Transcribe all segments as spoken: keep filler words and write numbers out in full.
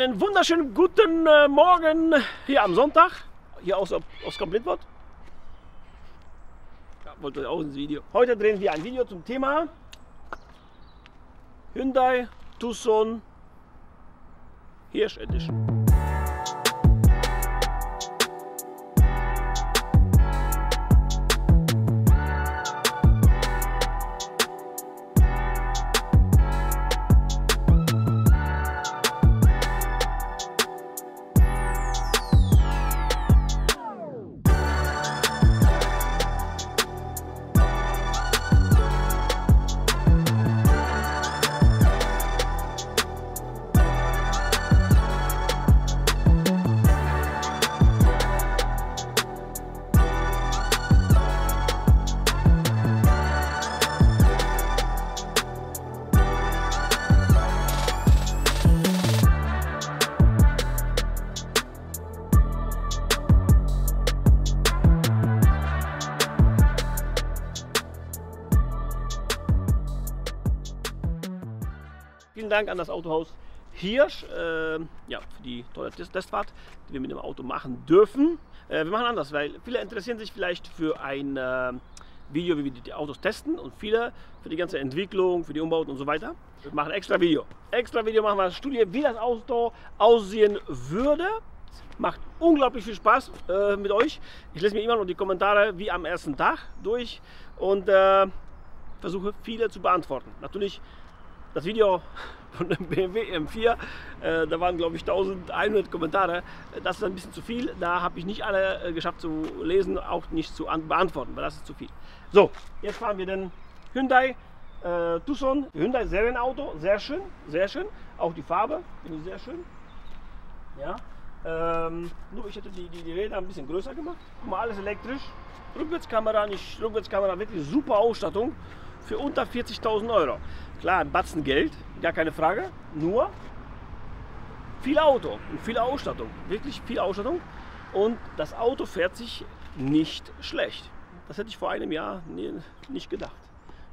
Einen wunderschönen guten äh, Morgen hier am Sonntag, hier aus, aus Kamp-Lintfort. Ja, wollte euch auch ins Video. Heute drehen wir ein Video zum Thema Hyundai Tucson Hirsch Edition. Vielen Dank an das Autohaus Hirsch äh, ja, für die tolle Testfahrt, die wir mit dem Auto machen dürfen. Äh, wir machen anders, weil viele interessieren sich vielleicht für ein äh, Video, wie wir die Autos testen, und viele für die ganze Entwicklung, für die Umbauten und so weiter. Wir machen ein extra Video. Extra Video machen wir eine Studie, wie das Auto aussehen würde. Macht unglaublich viel Spaß äh, mit euch. Ich lese mir immer noch die Kommentare wie am ersten Tag durch und äh, versuche viele zu beantworten. Natürlich. Das Video von dem B M W M vier, äh, da waren glaube ich eintausendeinhundert Kommentare, das ist ein bisschen zu viel, da habe ich nicht alle äh, geschafft zu lesen, auch nicht zu beantworten, weil das ist zu viel. So, jetzt fahren wir den Hyundai äh, Tucson, Hyundai Serienauto, sehr schön, sehr schön, auch die Farbe, finde ich sehr schön. Ja, ähm, nur ich hätte die, die, die Räder ein bisschen größer gemacht, guck mal, alles elektrisch, Rückwärtskamera, nicht Rückwärtskamera, wirklich super Ausstattung. Für unter vierzigtausend Euro. Klar, ein Batzen Geld, gar keine Frage, nur viel Auto und viel Ausstattung, wirklich viel Ausstattung, und das Auto fährt sich nicht schlecht. Das hätte ich vor einem Jahr nie, nicht gedacht.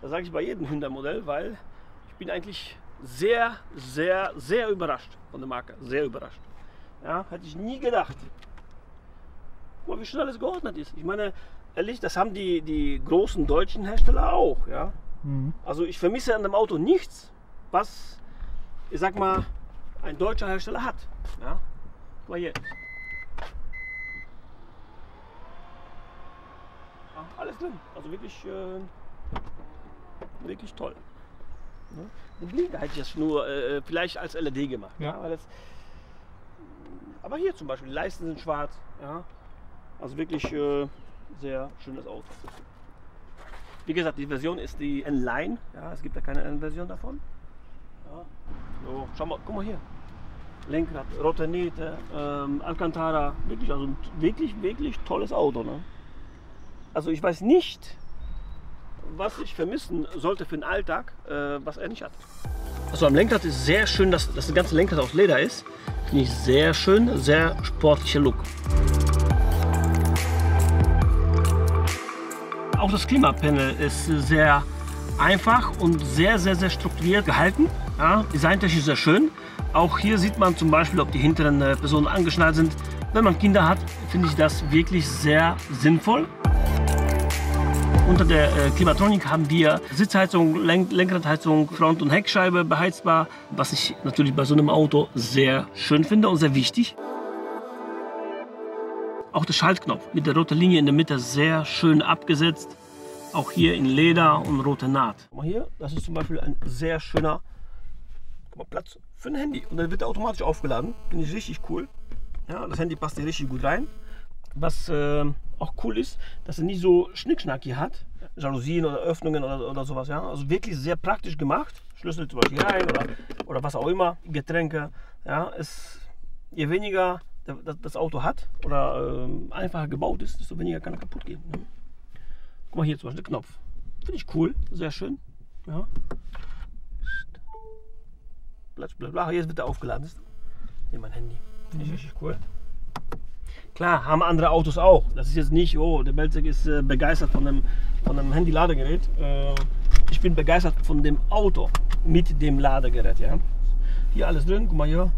Das sage ich bei jedem Hyundai-Modell, weil ich bin eigentlich sehr, sehr, sehr überrascht von der Marke, sehr überrascht. Ja, hätte ich nie gedacht. Guck mal, wie schnell alles geordnet ist. Ich meine, ehrlich, das haben die, die großen deutschen Hersteller auch, ja. Mhm. Also ich vermisse an dem Auto nichts, was, ich sag mal, ein deutscher Hersteller hat, ja. Guck mal hier. Ja, alles drin, also wirklich, äh, wirklich toll. Ne? Den Blinker hätte ich das nur äh, vielleicht als L E D gemacht, ja. Ja, weil das, aber hier zum Beispiel, die Leisten sind schwarz, ja. Also wirklich... Äh, sehr schönes Auto. Wie gesagt, die Version ist die N-Line. Ja, es gibt ja keine N-Version davon. Ja. So, schau mal, guck mal hier. Lenkrad, rote Nähte, ähm, Alcantara. Wirklich, also wirklich, wirklich tolles Auto. Ne? Also ich weiß nicht, was ich vermissen sollte für den Alltag, äh, was er nicht hat. Also am Lenkrad ist sehr schön, dass, dass das ganze Lenkrad aus Leder ist. Finde ich sehr schön, sehr sportlicher Look. Auch das Klimapanel ist sehr einfach und sehr, sehr, sehr strukturiert gehalten. Ja, designtechnisch sehr schön. Auch hier sieht man zum Beispiel, ob die hinteren Personen angeschnallt sind. Wenn man Kinder hat, finde ich das wirklich sehr sinnvoll. Unter der Klimatronik haben wir Sitzheizung, Lenk Lenkradheizung, Front- und Heckscheibe beheizbar, was ich natürlich bei so einem Auto sehr schön finde und sehr wichtig. Auch der Schaltknopf mit der roten Linie in der Mitte sehr schön abgesetzt. Auch hier in Leder und rote Naht. Guck mal hier, das ist zum Beispiel ein sehr schöner mal, Platz für ein Handy. Und dann wird er automatisch aufgeladen. Finde ich richtig cool. Ja, das Handy passt hier richtig gut rein. Was äh, auch cool ist, dass er nicht so Schnickschnack hier hat. Jalousien oder Öffnungen oder, oder sowas. Ja. Also wirklich sehr praktisch gemacht. Schlüssel zum Beispiel rein oder, oder was auch immer. Getränke. Ja, es, je weniger das Auto hat oder ähm, einfacher gebaut ist, desto weniger kann er kaputt gehen. Ne? Guck mal hier zum Beispiel den Knopf. Finde ich cool, sehr schön. Ja. Blablabla. Jetzt wird er aufgeladen. Hier mein Handy. Finde ich mhm. richtig cool. Klar, haben andere Autos auch. Das ist jetzt nicht, oh, der Belzec ist äh, begeistert von einem, von einem Handy-Ladegerät. Äh, ich bin begeistert von dem Auto mit dem Ladegerät. Ja? Hier alles drin, guck mal hier.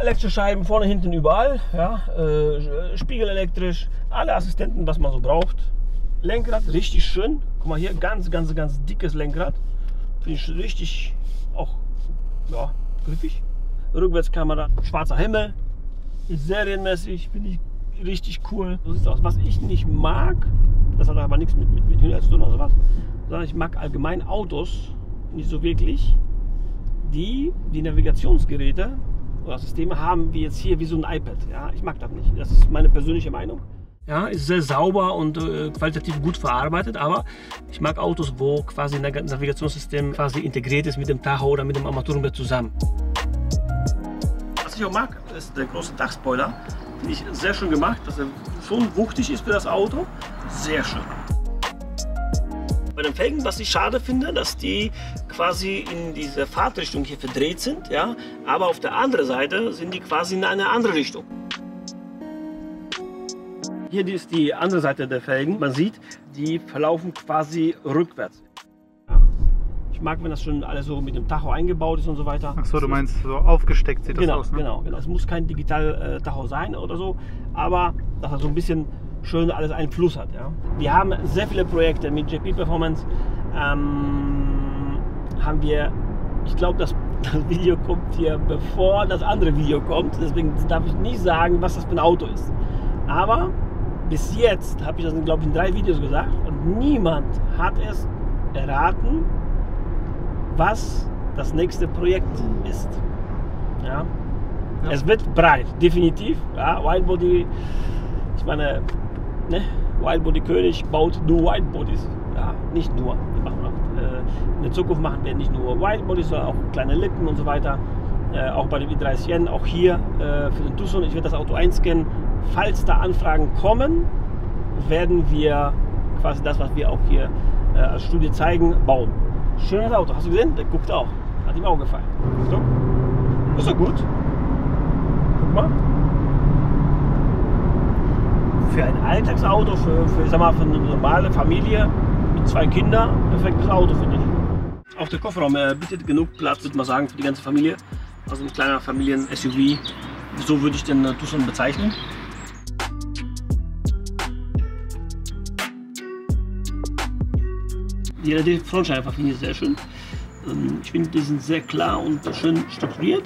elektrische Scheiben vorne, hinten, überall. Ja, äh, Spiegel elektrisch, alle Assistenten, was man so braucht. Lenkrad richtig schön. Guck mal hier, ganz, ganz, ganz dickes Lenkrad. Finde ich richtig auch, ja, griffig. Rückwärtskamera, schwarzer Himmel. Ist serienmäßig, finde ich richtig cool. Das ist auch, was ich nicht mag. Das hat aber nichts mit, mit, mit Hyundai zu tun oder sowas. Sondern ich mag allgemein Autos nicht so wirklich, die die Navigationsgeräte oder Systeme haben, wie jetzt hier, wie so ein iPad. Ja, ich mag das nicht. Das ist meine persönliche Meinung. Ja, ist sehr sauber und äh, qualitativ gut verarbeitet, aber ich mag Autos, wo quasi ein Navigationssystem quasi integriert ist mit dem Tacho oder mit dem Armaturenbrett zusammen. Was ich auch mag, ist der große Dachspoiler. Finde ich sehr schön gemacht, dass er schon wuchtig ist für das Auto. Sehr schön. Bei den Felgen, was ich schade finde, dass die quasi in diese Fahrtrichtung hier verdreht sind, ja, aber auf der anderen Seite sind die quasi in eine andere Richtung. Hier ist die andere Seite der Felgen. Man sieht, die verlaufen quasi rückwärts. Ja. Ich mag, wenn das schon alles so mit dem Tacho eingebaut ist und so weiter. Ach so, du meinst, so aufgesteckt sieht genau, das aus, ne? Genau, genau. Es muss kein digital äh, Tacho sein oder so, aber dass er so ein bisschen schön alles einen Fluss hat. Ja. Wir haben sehr viele Projekte mit J P Performance. Ähm, haben wir, ich glaube, das, das Video kommt hier, bevor das andere Video kommt. Deswegen darf ich nicht sagen, was das für ein Auto ist. Aber bis jetzt habe ich das, glaube ich, in drei Videos gesagt und niemand hat es erraten, was das nächste Projekt ist. Ja. Ja. Es wird breit, definitiv. Ja, Widebody, ich meine, ne? Widebody König baut nur Widebodies. Ja, nicht nur. Wir machen auch, äh, in der Zukunft machen wir nicht nur Widebodies, sondern auch kleine Lippen und so weiter. Äh, auch bei dem i dreißig N, auch hier äh, für den Tucson. Ich werde das Auto einscannen. Falls da Anfragen kommen, werden wir quasi das, was wir auch hier äh, als Studie zeigen, bauen. Schönes Auto. Hast du gesehen? Der guckt auch. Hat ihm auch gefallen. Ist doch, ist doch gut. Guck mal. Für ein Alltagsauto, für, für, sag mal, für eine normale Familie mit zwei Kindern, perfektes Auto, finde ich. Auch der Kofferraum äh, bietet genug Platz, würde man sagen, für die ganze Familie. Also ein kleiner Familien-S U V, so würde ich den äh, Tucson bezeichnen. Die, die Frontscheiben finde ich sehr schön. Ähm, ich finde, die sind sehr klar und schön strukturiert.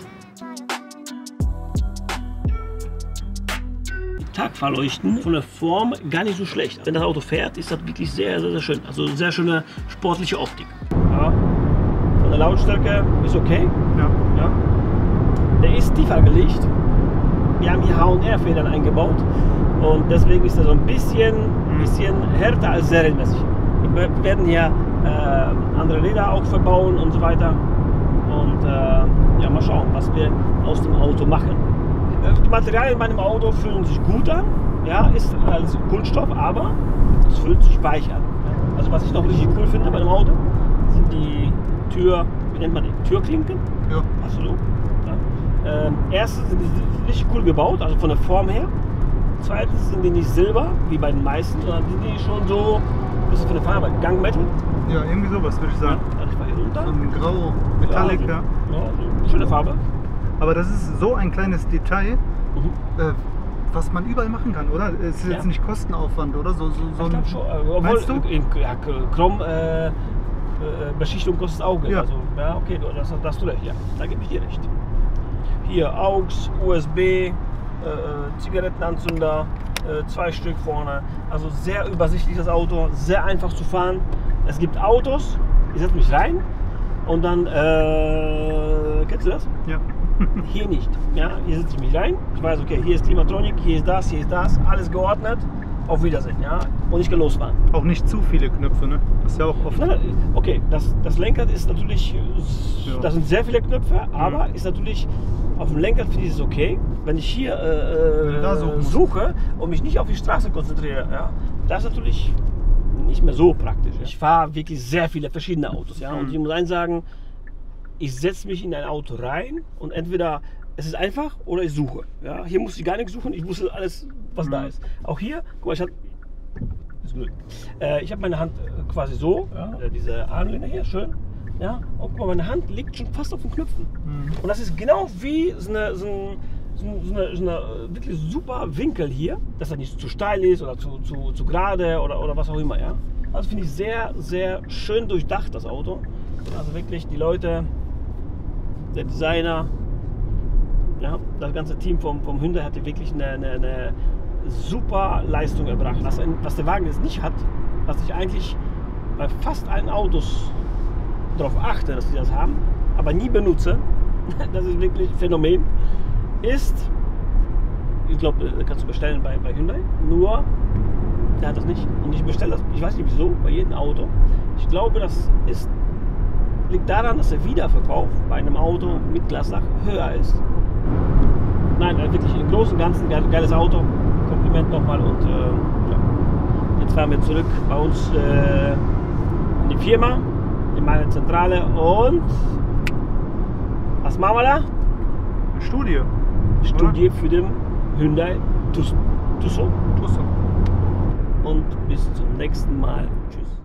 Tagfahrleuchten von der Form gar nicht so schlecht. Wenn das Auto fährt, ist das wirklich sehr, sehr, sehr schön. Also sehr schöne sportliche Optik. Ja. Von der Lautstärke ist okay. Ja. Ja. Der ist tiefer gelegt. Wir haben hier H und R-Federn eingebaut und deswegen ist er so ein bisschen, bisschen härter als serienmäßig. Wir werden hier äh, andere Räder auch verbauen und so weiter. Und äh, ja, mal schauen, was wir aus dem Auto machen. Die Materialien in meinem Auto fühlen sich gut an, ja, ist als Kunststoff, aber es fühlt sich weich an. Also was ich noch richtig cool finde bei dem Auto, sind die Tür, wie nennt man die, Türklinken? Ja. Hast du so? Ja. Ähm, erstens sind die richtig cool gebaut, also von der Form her. Zweitens sind die nicht silber, wie bei den meisten, sondern sind die schon so, ein bisschen von der Farbe, Gang-Metal. Ja, irgendwie sowas würde ich sagen. Ja, ich war hier runter. So ein grau, metallic, ja. Also, ja, also schöne Farbe. Aber das ist so ein kleines Detail, mhm. äh, was man überall machen kann, oder? Es ist ja jetzt nicht Kostenaufwand, oder? So, so, so ich glaub schon, äh, meinst du? In, ja, Chrom, äh, äh, Beschichtung kostet Auge. Ja. Also, ja, okay, das, das hast du recht. Ja, da gebe ich dir recht. Hier A U X, U S B, äh, Zigarettenanzünder, äh, zwei Stück vorne. Also sehr übersichtlich das Auto, sehr einfach zu fahren. Es gibt Autos, ich setze mich rein und dann, äh, kennst du das? Ja. Hier nicht. Ja, hier sitze ich mich rein. Ich weiß, okay, hier ist Klimatronik, hier ist das, hier ist das, alles geordnet. Auf Wiedersehen, ja. Und ich kann losfahren. Auch nicht zu viele Knöpfe, ne? Das ist ja auch oft. Na, okay, das, das Lenkrad ist natürlich, ja, das sind sehr viele Knöpfe, aber mhm. ist natürlich, auf dem Lenkrad finde ich es okay. Wenn ich hier äh, so suche und mich nicht auf die Straße konzentriere, ja, das ist natürlich nicht mehr so praktisch. Ja. Ich fahre wirklich sehr viele verschiedene Autos, ja. Mhm. Und ich muss eins sagen, ich setze mich in ein Auto rein und entweder es ist einfach oder ich suche. Ja, hier musste ich gar nichts suchen, ich wusste alles, was da ist. Auch hier, guck mal, ich habe äh, hab meine Hand quasi so, ja, diese Armlehne hier, schön. Ja, und guck mal, meine Hand liegt schon fast auf den Knöpfen. Mhm. Und das ist genau wie so, eine, so ein so eine, so eine wirklich super Winkel hier, dass er nicht zu steil ist oder zu, zu, zu gerade oder, oder was auch immer. Ja? Also finde ich sehr, sehr schön durchdacht, das Auto. Also wirklich die Leute, der Designer, ja, das ganze Team vom, vom Hyundai hat hier wirklich eine, eine, eine super Leistung erbracht. Was, ein, was der Wagen jetzt nicht hat, was ich eigentlich bei fast allen Autos darauf achte, dass die das haben, aber nie benutze, das ist wirklich ein Phänomen, ist, ich glaube, kannst du bestellen bei, bei Hyundai, nur der hat das nicht. Und ich bestelle das, ich weiß nicht wieso, bei jedem Auto. Ich glaube, das ist, liegt daran, dass der Wiederverkauf bei einem Auto mit Glasdach höher ist. Nein, wirklich im Großen und Ganzen geiles Auto. Kompliment nochmal und äh, ja. Jetzt fahren wir zurück bei uns äh, in die Firma, in meine Zentrale und was machen wir da? Studie. Studie oder? Für den Hyundai Tucson. Tucson. Und bis zum nächsten Mal. Tschüss.